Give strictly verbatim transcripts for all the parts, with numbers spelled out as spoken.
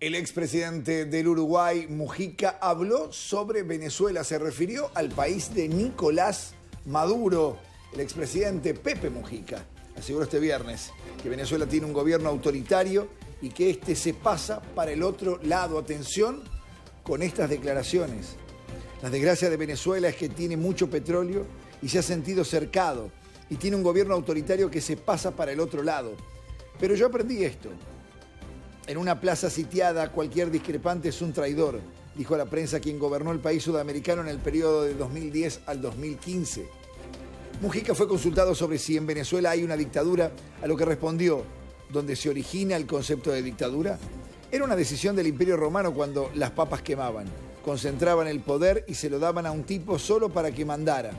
El expresidente del Uruguay, Mujica, habló sobre Venezuela. Se refirió al país de Nicolás Maduro. El expresidente Pepe Mujica aseguró este viernes que Venezuela tiene un gobierno autoritario y que este se pasa para el otro lado. Atención con estas declaraciones. La desgracia de Venezuela es que tiene mucho petróleo y se ha sentido cercado y tiene un gobierno autoritario que se pasa para el otro lado. Pero yo aprendí esto. En una plaza sitiada, cualquier discrepante es un traidor, dijo a la prensa quien gobernó el país sudamericano en el periodo de dos mil diez al dos mil quince. Mujica fue consultado sobre si en Venezuela hay una dictadura, a lo que respondió, ¿dónde se origina el concepto de dictadura? Era una decisión del Imperio Romano cuando las papas quemaban, concentraban el poder y se lo daban a un tipo solo para que mandara.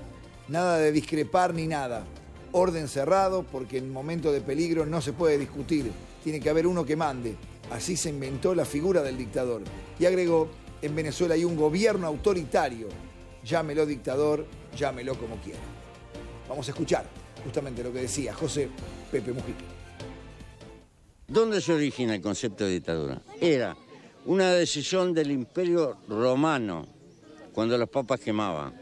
Nada de discrepar ni nada. Orden cerrado, porque en momento de peligro no se puede discutir. Tiene que haber uno que mande. Así se inventó la figura del dictador. Y agregó, en Venezuela hay un gobierno autoritario. Llámelo dictador, llámelo como quiera. Vamos a escuchar justamente lo que decía José Pepe Mujica. ¿Dónde se origina el concepto de dictadura? Era una decisión del Imperio Romano, cuando los papas quemaban,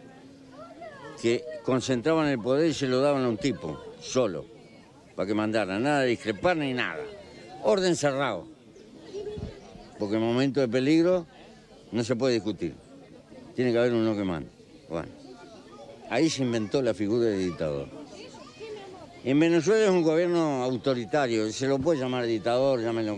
que concentraban el poder y se lo daban a un tipo, solo, para que mandara, nada de discrepar ni nada. Orden cerrado. Porque en momento de peligro no se puede discutir. Tiene que haber uno que manda. Bueno, ahí se inventó la figura de dictador. En Venezuela es un gobierno autoritario, se lo puede llamar dictador, llámelo.